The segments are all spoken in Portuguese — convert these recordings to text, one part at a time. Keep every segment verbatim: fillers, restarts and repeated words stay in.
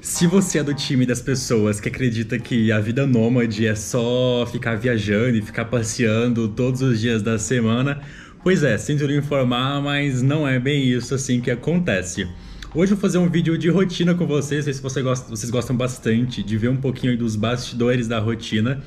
Se você é do time das pessoas que acredita que a vida nômade é só ficar viajando e ficar passeando todos os dias da semana, pois é, sinto lhe informar, mas não é bem isso assim que acontece. Hoje eu vou fazer um vídeo de rotina com vocês, sei se vocês gostam, vocês gostam bastante de ver um pouquinho dos bastidores da rotina,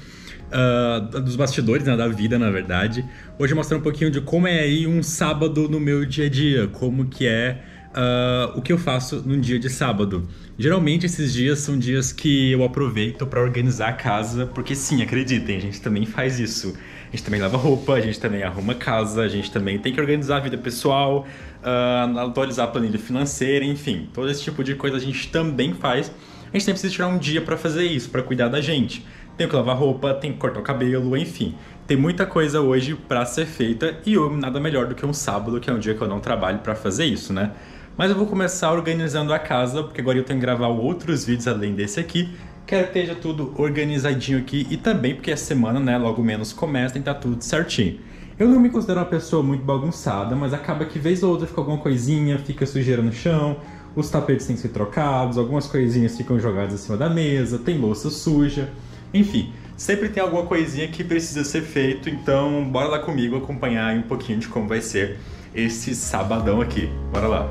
uh, dos bastidores né, da vida na verdade. Hoje eu vou mostrar um pouquinho de como é aí um sábado no meu dia a dia, como que é uh, o que eu faço num dia de sábado. Geralmente esses dias são dias que eu aproveito para organizar a casa, porque sim, acreditem, a gente também faz isso. A gente também lava roupa, a gente também arruma casa, a gente também tem que organizar a vida pessoal, uh, atualizar a planilha financeira, enfim. Todo esse tipo de coisa a gente também faz. A gente tem que tirar um dia para fazer isso, para cuidar da gente. Tem que lavar roupa, tem que cortar o cabelo, enfim. Tem muita coisa hoje para ser feita e eu, nada melhor do que um sábado, que é um dia que eu não trabalho para fazer isso, né? Mas eu vou começar organizando a casa, porque agora eu tenho que gravar outros vídeos além desse aqui. Quero que esteja tudo organizadinho aqui e também porque a semana, né, logo menos começa e tá tudo certinho. Eu não me considero uma pessoa muito bagunçada, mas acaba que vez ou outra fica alguma coisinha, fica sujeira no chão, os tapetes têm que ser trocados, algumas coisinhas ficam jogadas em cima da mesa, tem louça suja, enfim. Sempre tem alguma coisinha que precisa ser feito, então bora lá comigo acompanhar aí um pouquinho de como vai ser esse sabadão aqui. Bora lá!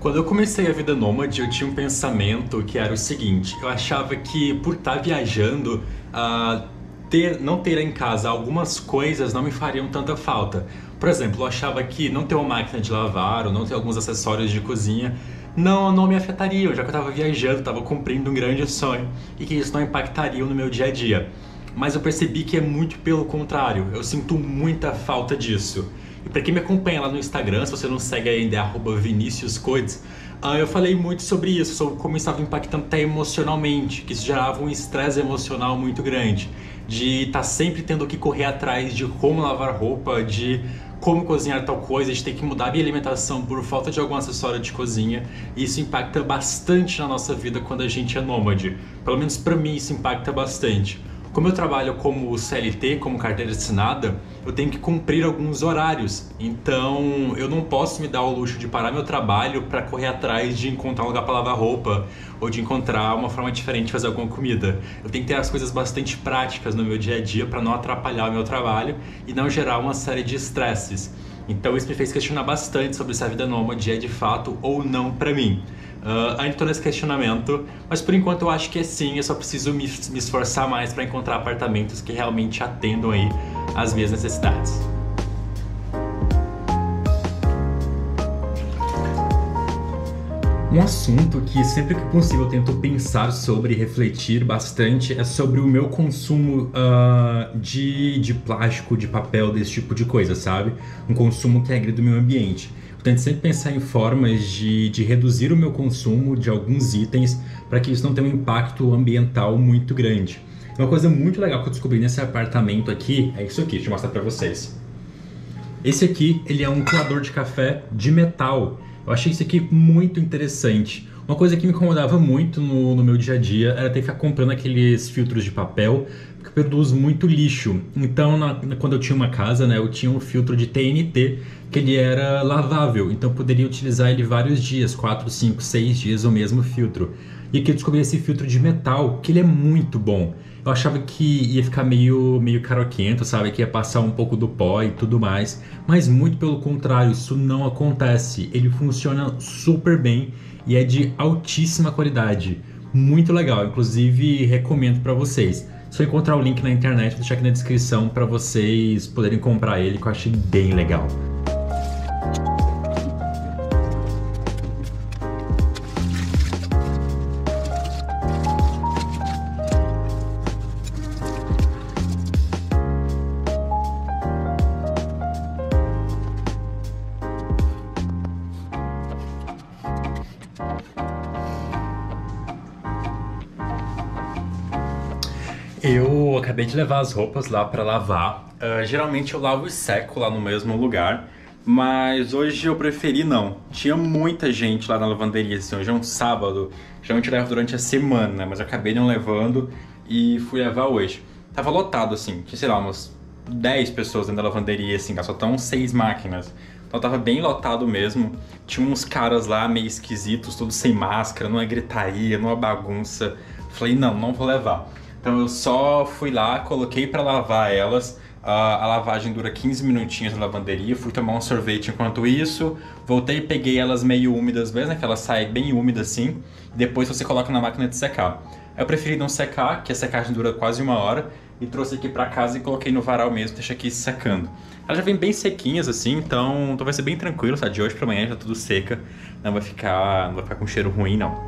Quando eu comecei a vida nômade, eu tinha um pensamento que era o seguinte: eu achava que por estar viajando, uh, ter, não ter em casa algumas coisas não me fariam tanta falta. Por exemplo, eu achava que não ter uma máquina de lavar ou não ter alguns acessórios de cozinha não, não me afetaria, já que eu estava viajando, estava cumprindo um grande sonho e que isso não impactaria no meu dia a dia. Mas eu percebi que é muito pelo contrário, eu sinto muita falta disso. E pra quem me acompanha lá no Instagram, se você não segue ainda, é arroba Vinicius Codes, uh, eu falei muito sobre isso, sobre como estava impactando até emocionalmente, que isso gerava um estresse emocional muito grande, de estar tá sempre tendo que correr atrás de como lavar roupa, de como cozinhar tal coisa, de ter que mudar a minha alimentação por falta de algum acessório de cozinha. E isso impacta bastante na nossa vida quando a gente é nômade. Pelo menos pra mim isso impacta bastante. Como eu trabalho como C L T, como carteira assinada, eu tenho que cumprir alguns horários, então eu não posso me dar o luxo de parar meu trabalho para correr atrás de encontrar um lugar para lavar roupa ou de encontrar uma forma diferente de fazer alguma comida. Eu tenho que ter as coisas bastante práticas no meu dia a dia para não atrapalhar o meu trabalho e não gerar uma série de estresses. Então isso me fez questionar bastante sobre se a vida nômade é de fato ou não para mim. Uh, ainda estou nesse questionamento, mas por enquanto eu acho que é sim, eu só preciso me, me esforçar mais para encontrar apartamentos que realmente atendam aí às minhas necessidades. Um assunto que sempre que possível eu tento pensar sobre e refletir bastante é sobre o meu consumo uh, de, de plástico, de papel, desse tipo de coisa, sabe? Um consumo que agride o meio ambiente. Eu tento sempre pensar em formas de, de reduzir o meu consumo de alguns itens para que isso não tenha um impacto ambiental muito grande. Uma coisa muito legal que eu descobri nesse apartamento aqui é isso aqui, deixa eu mostrar para vocês. Esse aqui, ele é um coador de café de metal. Eu achei isso aqui muito interessante. Uma coisa que me incomodava muito no, no meu dia a dia era ter que ficar comprando aqueles filtros de papel que produz muito lixo. Então, na, quando eu tinha uma casa, né, eu tinha um filtro de T N T que ele era lavável, então eu poderia utilizar ele vários dias, quatro, cinco, seis dias o mesmo filtro. E aqui eu descobri esse filtro de metal, que ele é muito bom. Eu achava que ia ficar meio, meio caroquento, sabe? Que ia passar um pouco do pó e tudo mais. Mas muito pelo contrário, isso não acontece. Ele funciona super bem e é de altíssima qualidade. Muito legal, inclusive recomendo para vocês. Se eu encontrar o link na internet, vou deixar aqui na descrição para vocês poderem comprar ele, que eu achei bem legal. Eu acabei de levar as roupas lá pra lavar. Uh, geralmente eu lavo e seco lá no mesmo lugar, mas hoje eu preferi não. Tinha muita gente lá na lavanderia, assim, hoje é um sábado. Geralmente eu levo durante a semana, mas eu acabei não levando e fui levar hoje. Tava lotado, assim, tinha, sei lá, umas dez pessoas dentro da lavanderia, assim, só estão seis máquinas. Então tava bem lotado mesmo. Tinha uns caras lá meio esquisitos, todos sem máscara, numa gritaria, numa bagunça. Falei, não, não vou levar. Então eu só fui lá, coloquei pra lavar elas. Uh, a lavagem dura quinze minutinhos na lavanderia. Fui tomar um sorvete enquanto isso. Voltei e peguei elas meio úmidas mesmo, né? Que ela sai bem úmida assim. Depois você coloca na máquina de secar. Eu preferi não secar, que a secagem dura quase uma hora. E trouxe aqui pra casa e coloquei no varal mesmo, deixa aqui secando. Elas já vêm bem sequinhas assim, então, então vai ser bem tranquilo, tá? De hoje pra amanhã já tudo seca. Não vai ficar, não vai ficar com cheiro ruim, não.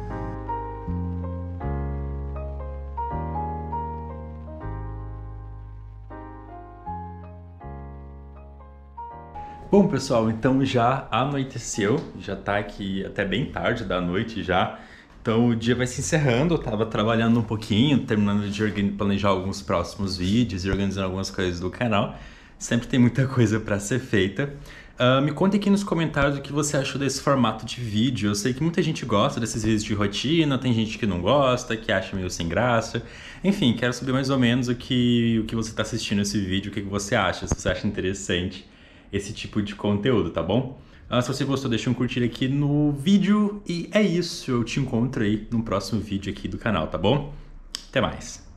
Bom, pessoal, então já anoiteceu, já tá aqui até bem tarde da noite já. Então o dia vai se encerrando, eu tava trabalhando um pouquinho, terminando de planejar alguns próximos vídeos e organizando algumas coisas do canal. Sempre tem muita coisa pra ser feita. Uh, me conta aqui nos comentários o que você achou desse formato de vídeo. Eu sei que muita gente gosta desses vídeos de rotina, tem gente que não gosta, que acha meio sem graça. Enfim, quero saber mais ou menos o que, o que você tá assistindo esse vídeo, o que você acha, se você acha interessante esse tipo de conteúdo, tá bom? Ah, se você gostou, deixa um curtir aqui no vídeo e é isso, eu te encontro aí no próximo vídeo aqui do canal, tá bom? Até mais!